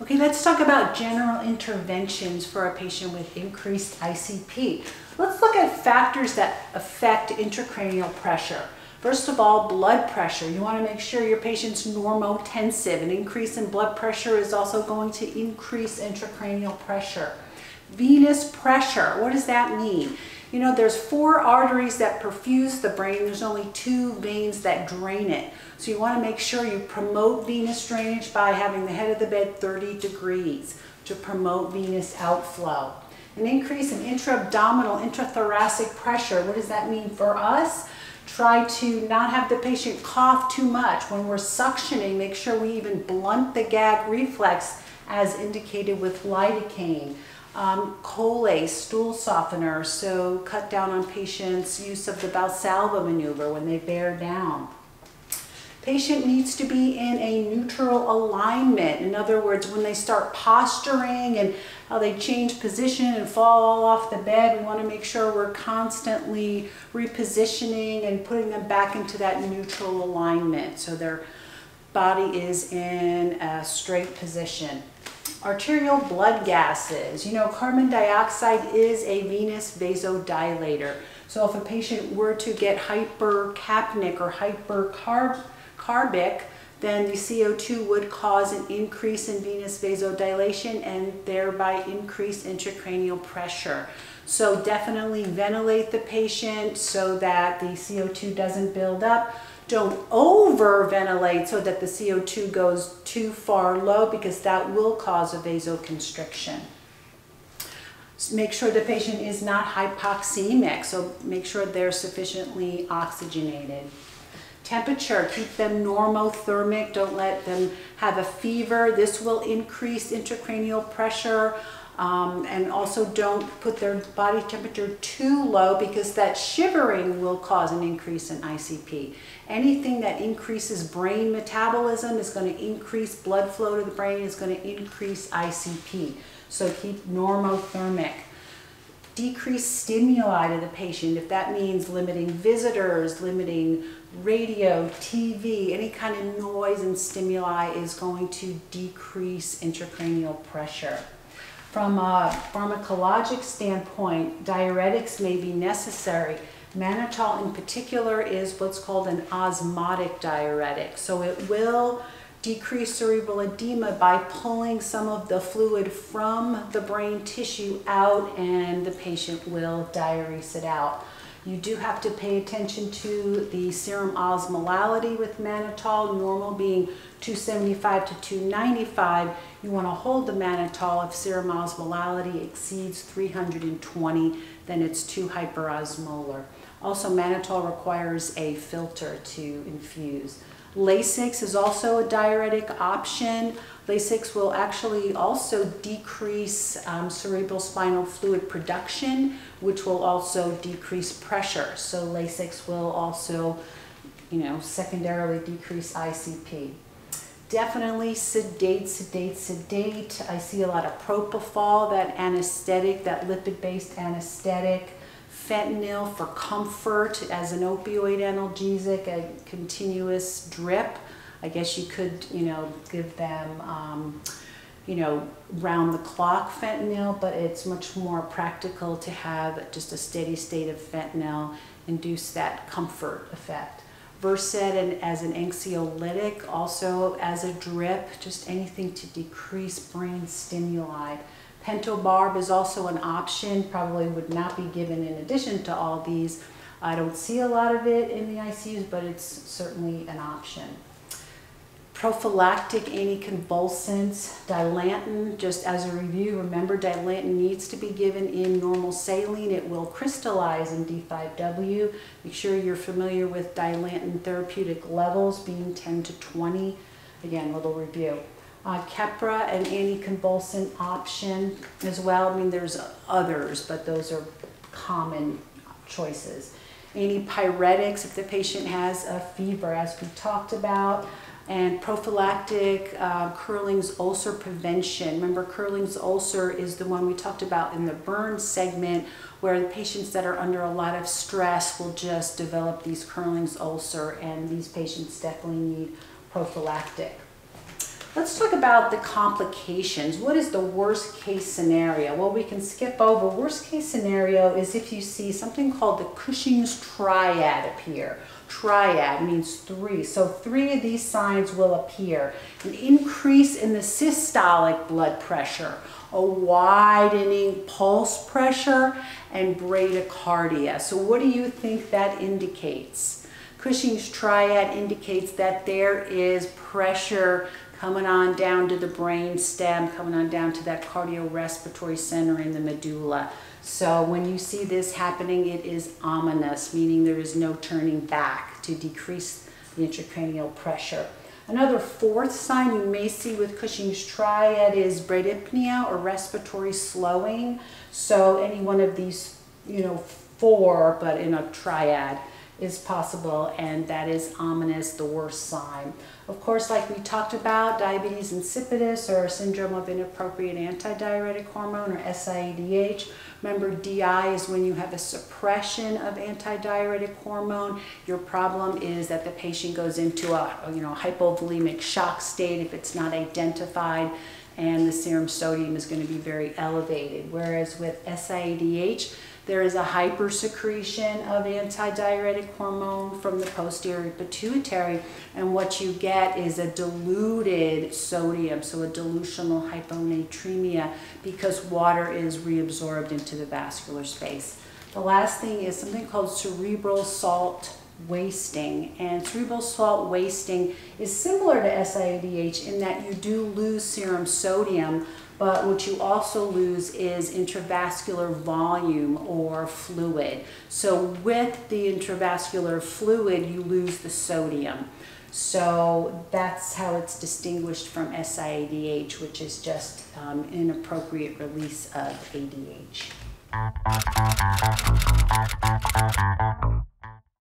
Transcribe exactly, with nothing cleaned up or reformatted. Okay, let's talk about general interventions for a patient with increased I C P. Let's look at factors that affect intracranial pressure. First of all, blood pressure. You want to make sure your patient's normotensive. An increase in blood pressure is also going to increase intracranial pressure. Venous pressure, what does that mean? You know, there's four arteries that perfuse the brain. There's only two veins that drain it. So you want to make sure you promote venous drainage by having the head of the bed thirty degrees to promote venous outflow. An increase in intra-abdominal, intrathoracic pressure. What does that mean for us? Try to not have the patient cough too much. When we're suctioning, make sure we even blunt the gag reflex as indicated with lidocaine. Um, Colace, stool softener, so cut down on patients' use of the Valsalva maneuver when they bear down. Patient needs to be in a neutral alignment. In other words, when they start posturing and how they change position and fall off the bed, we want to make sure we're constantly repositioning and putting them back into that neutral alignment so their body is in a straight position. Arterial blood gases. You know, carbon dioxide is a venous vasodilator. So if a patient were to get hypercapnic or hypercarb carbic, then the C O two would cause an increase in venous vasodilation and thereby increase intracranial pressure. So definitely ventilate the patient so that the C O two doesn't build up. Don't over-ventilate so that the C O two goes too far low, because that will cause a vasoconstriction. Make sure the patient is not hypoxemic, so make sure they're sufficiently oxygenated. Temperature, keep them normothermic, don't let them have a fever. This will increase intracranial pressure, um, and also don't put their body temperature too low, because that shivering will cause an increase in I C P. Anything that increases brain metabolism is going to increase blood flow to the brain, is going to increase I C P. So keep normothermic. Decrease stimuli to the patient, if that means limiting visitors, limiting radio, T V, any kind of noise and stimuli is going to decrease intracranial pressure. From a pharmacologic standpoint, diuretics may be necessary. Mannitol in particular is what's called an osmotic diuretic, so it will decrease cerebral edema by pulling some of the fluid from the brain tissue out, and the patient will diurese it out. You do have to pay attention to the serum osmolality with mannitol, normal being two seventy-five to two ninety-five. You want to hold the mannitol. If serum osmolality exceeds three hundred twenty, then it's too hyperosmolar. Also, mannitol requires a filter to infuse. Lasix is also a diuretic option. Lasix will actually also decrease um, cerebral spinal fluid production, which will also decrease pressure. So Lasix will also, you know, secondarily decrease I C P. Definitely sedate, sedate, sedate. I see a lot of propofol, that anesthetic, that lipid-based anesthetic. Fentanyl for comfort as an opioid analgesic, a continuous drip. I guess you could, you know, give them, um, you know, round the clock fentanyl, but it's much more practical to have just a steady state of fentanyl, induce that comfort effect. Versed and as an anxiolytic, also as a drip, just anything to decrease brain stimuli. Pentobarb is also an option, probably would not be given in addition to all these. I don't see a lot of it in the I C Us, but it's certainly an option. Prophylactic anticonvulsants, Dilantin, just as a review, remember Dilantin needs to be given in normal saline. It will crystallize in D five W. Make sure you're familiar with Dilantin therapeutic levels being ten to twenty. Again, little review. Uh, Keppra, an anticonvulsant option as well. I mean, there's others, but those are common choices. Antipyretics, if the patient has a fever, as we talked about. And prophylactic uh, Curling's ulcer prevention. Remember, Curling's ulcer is the one we talked about in the burn segment, where the patients that are under a lot of stress will just develop these Curling's ulcer, and these patients definitely need prophylactic. Let's talk about the complications. What is the worst case scenario? Well, we can skip over. Worst case scenario is if you see something called the Cushing's triad appear. Triad means three. So three of these signs will appear. An increase in the systolic blood pressure, a widening pulse pressure, and bradycardia. So what do you think that indicates? Cushing's triad indicates that there is pressure coming on down to the brain stem, coming on down to that cardiorespiratory center in the medulla. So when you see this happening, it is ominous, meaning there is no turning back to decrease the intracranial pressure. Another fourth sign you may see with Cushing's triad is bradypnea or respiratory slowing. So any one of these, you know, four, but in a triad, is possible, and that is ominous, the worst sign. Of course, like we talked about, diabetes insipidus or syndrome of inappropriate antidiuretic hormone or S I A D H. Remember, D I is when you have a suppression of antidiuretic hormone. Your problem is that the patient goes into a you know hypovolemic shock state if it's not identified, and the serum sodium is going to be very elevated. Whereas with S I A D H, there is a hypersecretion of antidiuretic hormone from the posterior pituitary, and what you get is a diluted sodium, so a dilutional hyponatremia, because water is reabsorbed into the vascular space. The last thing is something called cerebral salt wasting, and cerebral salt wasting is similar to S I A D H in that you do lose serum sodium, but what you also lose is intravascular volume or fluid. So with the intravascular fluid, you lose the sodium. So that's how it's distinguished from S I A D H, which is just um, inappropriate release of A D H.